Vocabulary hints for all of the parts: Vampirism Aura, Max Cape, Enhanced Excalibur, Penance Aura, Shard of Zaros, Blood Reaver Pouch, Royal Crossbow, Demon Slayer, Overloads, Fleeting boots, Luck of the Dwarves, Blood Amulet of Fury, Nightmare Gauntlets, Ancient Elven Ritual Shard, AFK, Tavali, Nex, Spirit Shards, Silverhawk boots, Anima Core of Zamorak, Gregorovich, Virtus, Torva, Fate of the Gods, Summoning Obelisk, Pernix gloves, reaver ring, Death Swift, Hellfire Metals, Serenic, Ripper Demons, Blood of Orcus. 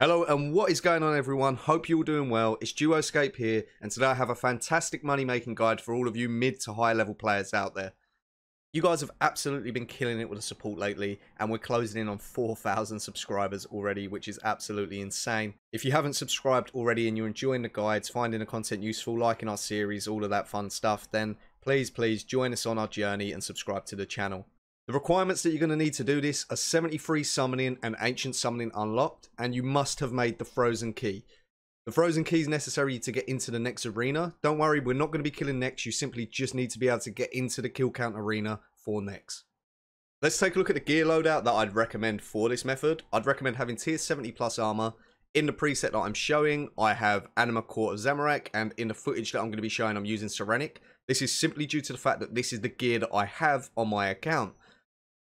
Hello and what is going on everyone, hope you're all doing well. It's Duoscape here and today I have a fantastic money making guide for all of you mid to high level players out there. You guys have absolutely been killing it with the support lately and we're closing in on 4,000 subscribers already, which is absolutely insane. If you haven't subscribed already and you're enjoying the guides, finding the content useful, liking our series, all of that fun stuff, then please join us on our journey and subscribe to the channel. The requirements that you're going to need to do this are 73 summoning and ancient summoning unlocked, and you must have made the frozen key. The frozen key is necessary to get into the next arena. Don't worry, we're not going to be killing Nex, you simply just need to be able to get into the kill count arena for Nex. Let's take a look at the gear loadout that I'd recommend for this method. I'd recommend having tier 70 plus armor. In the preset that I'm showing, I have Anima Core of Zamorak, and in the footage that I'm going to be showing, I'm using Serenic. This is simply due to the fact that this is the gear that I have on my account.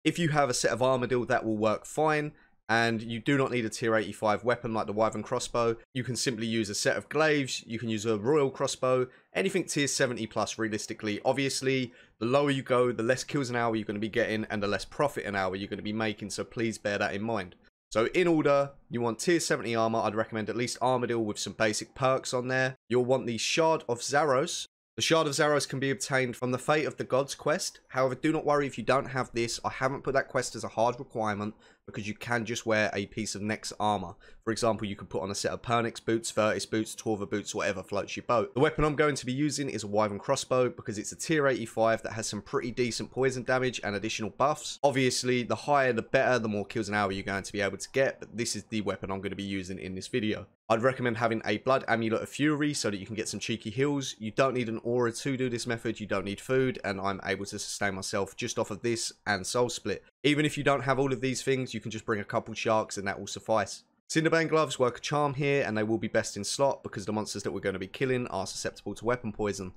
If you have a set of Armadyl, that will work fine, and you do not need a tier 85 weapon like the Wyvern Crossbow. You can simply use a set of Glaives, you can use a Royal Crossbow, anything tier 70 plus realistically. Obviously, the lower you go, the less kills an hour you're going to be getting and the less profit an hour you're going to be making, so please bear that in mind. So in order, you want tier 70 armor. I'd recommend at least Armadyl with some basic perks on there. You'll want the Shard of Zaros. The Shard of Zaros can be obtained from the Fate of the Gods quest. However, do not worry if you don't have this. I haven't put that quest as a hard requirement because you can just wear a piece of Nex armor. For example, you could put on a set of Pernix boots, Virtus boots, Torva boots, whatever floats your boat. The weapon I'm going to be using is a Wyvern Crossbow because it's a tier 85 that has some pretty decent poison damage and additional buffs. Obviously, the higher the better, the more kills an hour you're going to be able to get, but this is the weapon I'm going to be using in this video. I'd recommend having a Blood Amulet of Fury so that you can get some cheeky heals. You don't need an aura to do this method, you don't need food, and I'm able to sustain myself just off of this and soul split. Even if you don't have all of these things, you can just bring a couple sharks and that will suffice. Cinderbane gloves work a charm here, and they will be best in slot because the monsters that we're going to be killing are susceptible to weapon poison.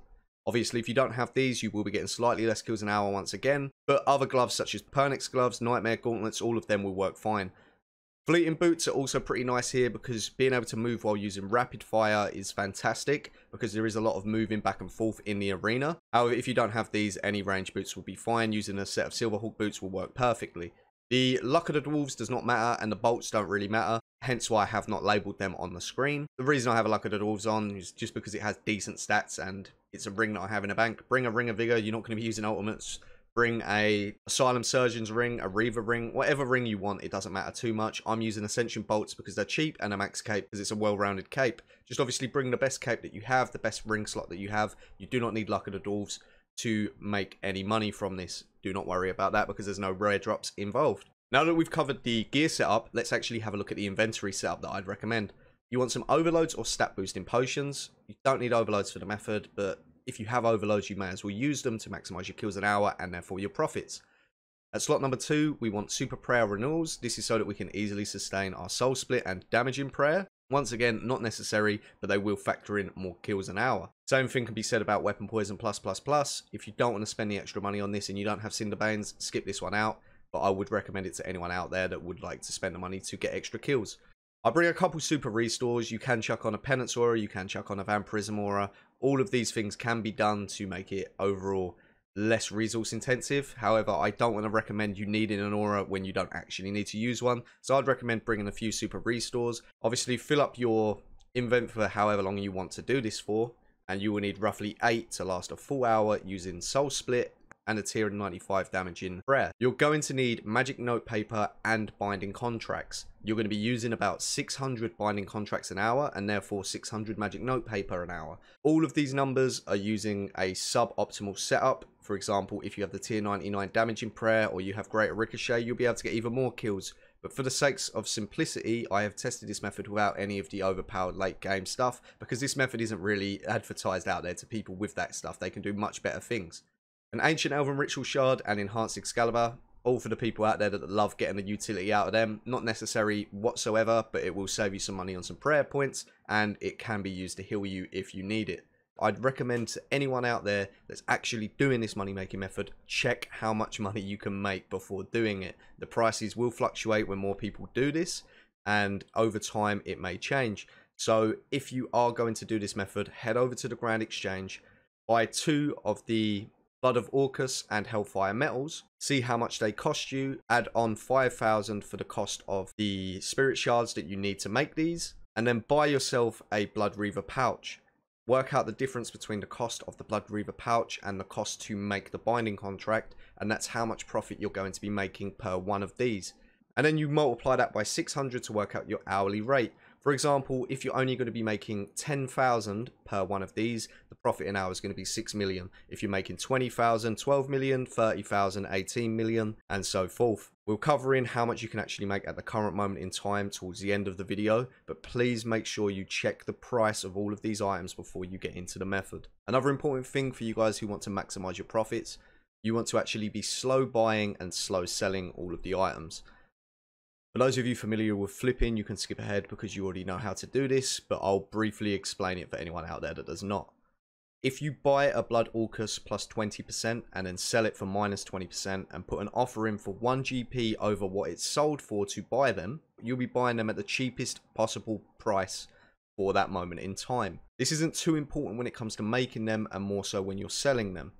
Obviously, if you don't have these, you will be getting slightly less kills an hour once again, but other gloves such as Pernix gloves, Nightmare Gauntlets, all of them will work fine. Fleeting boots are also pretty nice here because being able to move while using rapid fire is fantastic because there is a lot of moving back and forth in the arena. However, if you don't have these, any range boots will be fine. Using a set of Silverhawk boots will work perfectly. The Luck of the Dwarves does not matter and the bolts don't really matter, hence why I have not labelled them on the screen. The reason I have a Luck of the Dwarves on is just because it has decent stats and it's a ring that I have in a bank. Bring a Ring of Vigor, you're not going to be using ultimates. Bring a Asylum Surgeon's ring, a reaver ring, whatever ring you want, it doesn't matter too much. I'm using Ascension Bolts because they're cheap and a Max Cape because it's a well-rounded cape. Just obviously bring the best cape that you have, the best ring slot that you have. You do not need Luck of the Dwarves to make any money from this. Do not worry about that because there's no rare drops involved. Now that we've covered the gear setup, let's actually have a look at the inventory setup that I'd recommend. You want some overloads or stat boosting potions. You don't need overloads for the method, but if you have overloads, you may as well use them to maximize your kills an hour and therefore your profits. At slot number 2, we want super prayer renewals. This is so that we can easily sustain our soul split and damage in prayer. Once again, not necessary, but they will factor in more kills an hour. Same thing can be said about weapon poison +++. If you don't want to spend the extra money on this and you don't have Cinderbanes, skip this one out. But I would recommend it to anyone out there that would like to spend the money to get extra kills. I bring a couple super restores. You can chuck on a Penance Aura, you can chuck on a Vampirism Aura. All of these things can be done to make it overall less resource intensive. However, I don't want to recommend you needing an aura when you don't actually need to use one. So I'd recommend bringing a few super restores. Obviously, fill up your invent for however long you want to do this for. And you will need roughly 8 to last a full hour using soul split and a tier 95 damage in prayer. You're going to need magic notepaper and binding contracts. You're going to be using about 600 binding contracts an hour and therefore 600 magic notepaper an hour. All of these numbers are using a sub-optimal setup. For example, if you have the tier 99 damage in prayer or you have greater ricochet, you'll be able to get even more kills. But for the sakes of simplicity, I have tested this method without any of the overpowered late game stuff because this method isn't really advertised out there to people with that stuff. They can do much better things. An Ancient Elven Ritual Shard and Enhanced Excalibur, all for the people out there that love getting the utility out of them. Not necessary whatsoever, but it will save you some money on some prayer points, and it can be used to heal you if you need it. I'd recommend to anyone out there that's actually doing this money making method, check how much money you can make before doing it. The prices will fluctuate when more people do this, and over time it may change. So if you are going to do this method, head over to the Grand Exchange, buy 2 of the Blood of Orcus and Hellfire Metals. See how much they cost you. Add on 5,000 for the cost of the spirit shards that you need to make these. And then buy yourself a Blood Reaver pouch. Work out the difference between the cost of the Blood Reaver pouch and the cost to make the binding contract. And that's how much profit you're going to be making per one of these. And then you multiply that by 600 to work out your hourly rate. For example, if you're only going to be making 10,000 per one of these, the profit an hour is going to be 6 million. If you're making 20,000, 12 million, 30,000, 18 million, and so forth. We'll cover in how much you can actually make at the current moment in time towards the end of the video, but please make sure you check the price of all of these items before you get into the method. Another important thing for you guys who want to maximize your profits, you want to actually be slow buying and slow selling all of the items. For those of you familiar with flipping, you can skip ahead because you already know how to do this, but I'll briefly explain it for anyone out there that does not. If you buy a Blood Orcus plus 20% and then sell it for minus 20% and put an offer in for 1 GP over what it's sold for to buy them, you'll be buying them at the cheapest possible price for that moment in time. This isn't too important when it comes to making them and more so when you're selling them.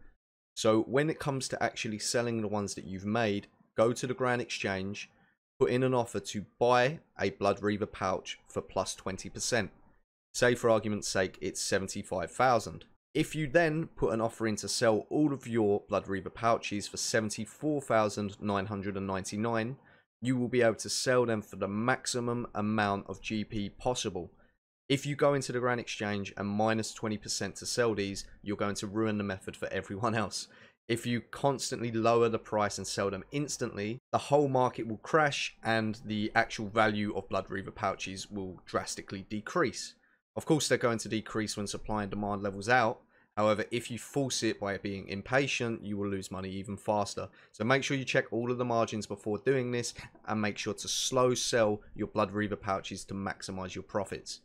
So when it comes to actually selling the ones that you've made, go to the Grand Exchange, put in an offer to buy a Blood Reaver pouch for plus 20%. Say for argument's sake it's 75,000. If you then put an offer in to sell all of your Blood Reaver pouches for 74,999, you will be able to sell them for the maximum amount of GP possible. If you go into the Grand Exchange and minus 20% to sell these, you're going to ruin the method for everyone else. If you constantly lower the price and sell them instantly, the whole market will crash and the actual value of Blood Reaver pouches will drastically decrease. Of course, they're going to decrease when supply and demand levels out. However, if you force it by being impatient, you will lose money even faster. So make sure you check all of the margins before doing this and make sure to slow sell your Blood Reaver pouches to maximize your profits.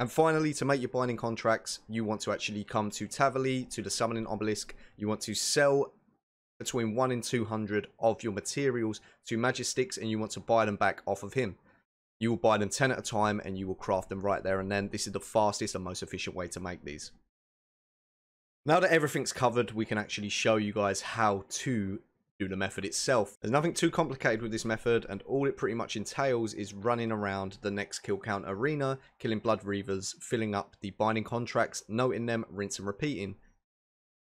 And finally, to make your binding contracts, you want to actually come to Tavali, to the Summoning Obelisk. You want to sell between 1 and 200 of your materials to Majestics, and you want to buy them back off of him. You will buy them 10 at a time, and you will craft them right there and then. This is the fastest and most efficient way to make these. Now that everything's covered, we can actually show you guys how to do the method itself. There's nothing too complicated with this method, and all it pretty much entails is running around the next kill count arena, killing Blood Reavers, filling up the binding contracts, noting them, rinse and repeating.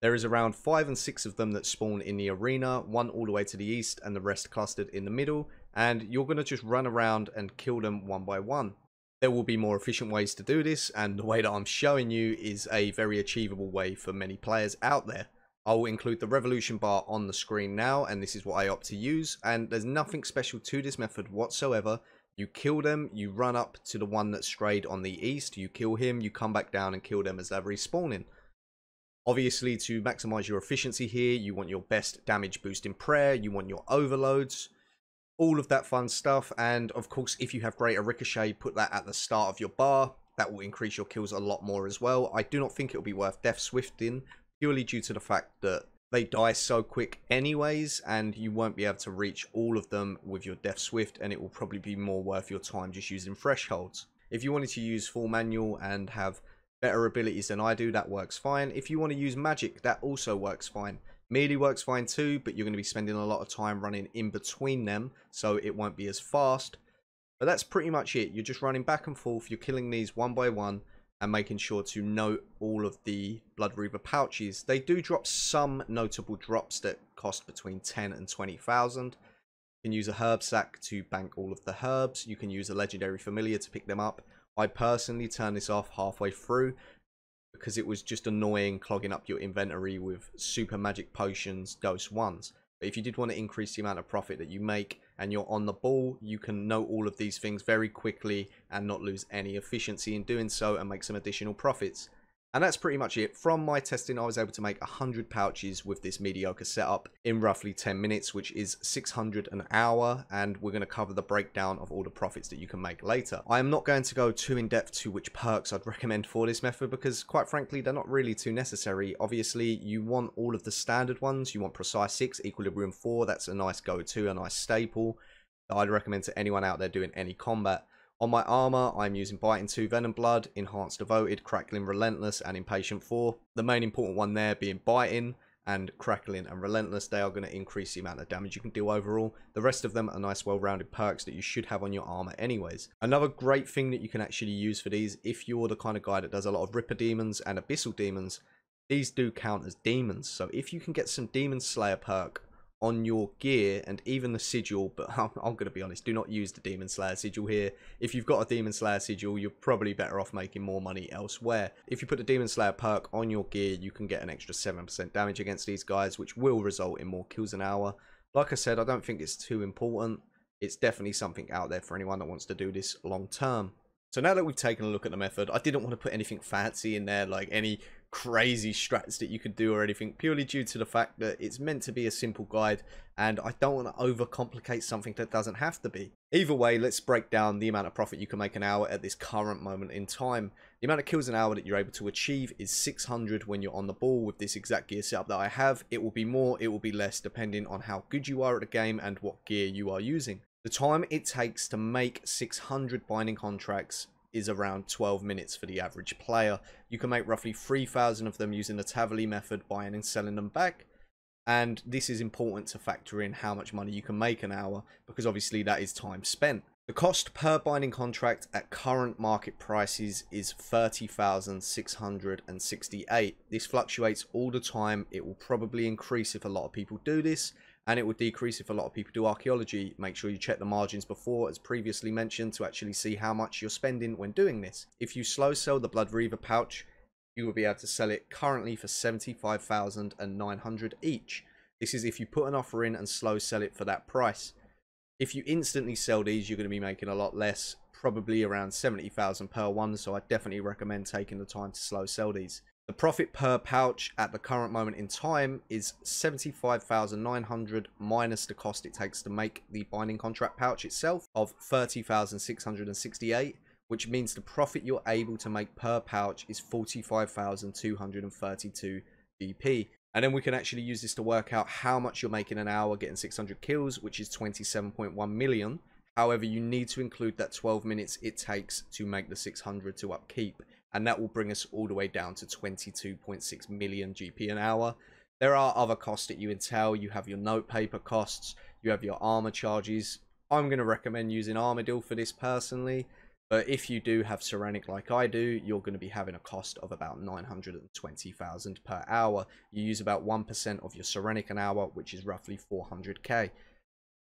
There is around 5 and 6 of them that spawn in the arena, one all the way to the east and the rest clustered in the middle, and you're going to just run around and kill them one by one. There will be more efficient ways to do this, and the way that I'm showing you is a very achievable way for many players out there. I will include the revolution bar on the screen now, and this is what I opt to use, and there's nothing special to this method whatsoever. You kill them, you run up to the one that strayed on the east, you kill him, you come back down and kill them as they're respawning. Obviously, to maximize your efficiency here, you want your best damage boost in prayer, you want your overloads, all of that fun stuff, and of course if you have greater ricochet, put that at the start of your bar. That will increase your kills a lot more as well. I do not think it will be worth Death Swifting, purely due to the fact that they die so quick anyways, and you won't be able to reach all of them with your Death Swift, and it will probably be more worth your time just using thresholds. If you wanted to use full manual and have better abilities than I do, that works fine. If you want to use magic, that also works fine. Melee works fine too, but you're going to be spending a lot of time running in between them, so it won't be as fast. But that's pretty much it. You're just running back and forth, you're killing these one by one, and making sure to note all of the Blood Reaver pouches. They do drop some notable drops that cost between 10 and 20,000. You can use a herb sack to bank all of the herbs. You can use a legendary familiar to pick them up. I personally turned this off halfway through because it was just annoying clogging up your inventory with super magic potions, dose ones. But if you did want to increase the amount of profit that you make and you're on the ball, you can know all of these things very quickly and not lose any efficiency in doing so and make some additional profits. And that's pretty much it. From my testing, I was able to make 100 pouches with this mediocre setup in roughly 10 minutes, which is 600 an hour, and we're going to cover the breakdown of all the profits that you can make later. I am not going to go too in depth to which perks I'd recommend for this method because, quite frankly, they're not really too necessary. Obviously, you want all of the standard ones. You want Precise 6, Equilibrium 4, that's a nice go-to, a nice staple that I'd recommend to anyone out there doing any combat. On my armor, I'm using Biting 2, Venom Blood, Enhanced Devoted, Crackling Relentless, and Impatient 4. The main important one there being Biting, and Crackling and Relentless, they are going to increase the amount of damage you can do overall. The rest of them are nice well-rounded perks that you should have on your armor anyways. Another great thing that you can actually use for these, if you're the kind of guy that does a lot of Ripper Demons and Abyssal Demons, these do count as demons. So if you can get some Demon Slayer perk on your gear and even the sigil, but I'm going to be honest, do not use the Demon Slayer sigil here. If you've got a Demon Slayer sigil, you're probably better off making more money elsewhere. If you put the Demon Slayer perk on your gear, you can get an extra 7% damage against these guys, which will result in more kills an hour. Like I said, I don't think it's too important. It's definitely something out there for anyone that wants to do this long term. So now that we've taken a look at the method, I didn't want to put anything fancy in there, like any crazy strats that you could do or anything, purely due to the fact that it's meant to be a simple guide and I don't want to overcomplicate something that doesn't have to be. Either way, let's break down the amount of profit you can make an hour at this current moment in time. The amount of kills an hour that you're able to achieve is 600 when you're on the ball. With this exact gear setup that I have, it will be more, it will be less, depending on how good you are at the game and what gear you are using. The time it takes to make 600 binding contracts is around 12 minutes for the average player. You can make roughly 3,000 of them using the Tavali method, buying and selling them back. And this is important to factor in how much money you can make an hour, because obviously that is time spent. The cost per binding contract at current market prices is 30,668. This fluctuates all the time. It will probably increase if a lot of people do this, and it would decrease if a lot of people do archaeology. Make sure you check the margins before, as previously mentioned, to actually see how much you're spending when doing this. If you slow sell the Blood Reaver pouch, you will be able to sell it currently for 75,900 each. This is if you put an offer in and slow sell it for that price. If you instantly sell these, you're going to be making a lot less, probably around 70,000 per one, so I definitely recommend taking the time to slow sell these. The profit per pouch at the current moment in time is 75,900 minus the cost it takes to make the binding contract pouch itself of 30,668, which means the profit you're able to make per pouch is 45,232 BP. And then we can actually use this to work out how much you're making an hour getting 600 kills, which is 27.1 million. However, you need to include that 12 minutes it takes to make the 600 to upkeep. And that will bring us all the way down to 22.6 million GP an hour. There are other costs that you entail. You have your notepaper costs, you have your armor charges. I'm going to recommend using Armadyl for this personally, but if you do have Serenic like I do, you're going to be having a cost of about 920,000 per hour. You use about 1% of your Serenic an hour, which is roughly 400k.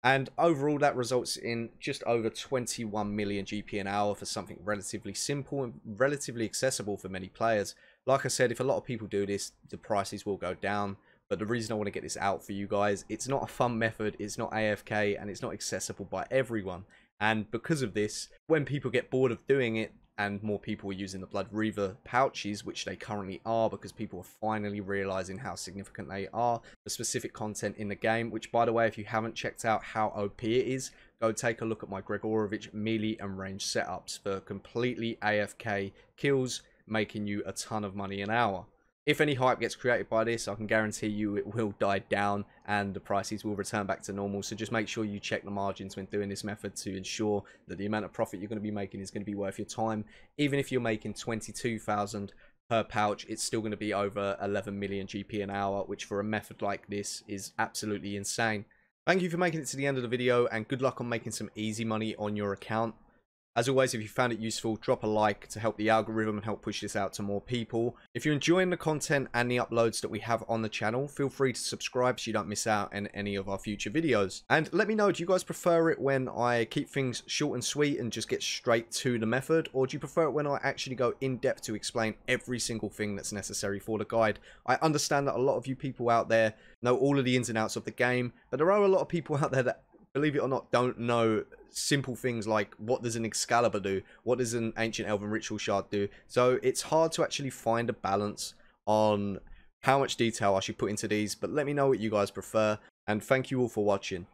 And overall, that results in just over 21 million GP an hour for something relatively simple and relatively accessible for many players. Like I said, if a lot of people do this, the prices will go down. But the reason I want to get this out for you guys, it's not a fun method, it's not AFK, and it's not accessible by everyone. And because of this, when people get bored of doing it, and more people are using the Blood Reaver pouches, which they currently are, because people are finally realizing how significant they are for specific content in the game, which, by the way, if you haven't checked out how OP it is, go take a look at my Gregorovich melee and range setups for completely AFK kills, making you a ton of money an hour. If any hype gets created by this, I can guarantee you it will die down and the prices will return back to normal. So just make sure you check the margins when doing this method to ensure that the amount of profit you're going to be making is going to be worth your time. Even if you're making 22,000 per pouch, it's still going to be over 11 million GP an hour, which for a method like this is absolutely insane. Thank you for making it to the end of the video, and good luck on making some easy money on your account. As always, if you found it useful, drop a like to help the algorithm and help push this out to more people. If you're enjoying the content and the uploads that we have on the channel, feel free to subscribe so you don't miss out on any of our future videos. And let me know, do you guys prefer it when I keep things short and sweet and just get straight to the method? Or do you prefer it when I actually go in depth to explain every single thing that's necessary for the guide? I understand that a lot of you people out there know all of the ins and outs of the game, but there are a lot of people out there that, believe it or not, don't know simple things like what does an Excalibur do, what does an Ancient Elven Ritual Shard do. So it's hard to actually find a balance on how much detail I should put into these, but let me know what you guys prefer, and thank you all for watching.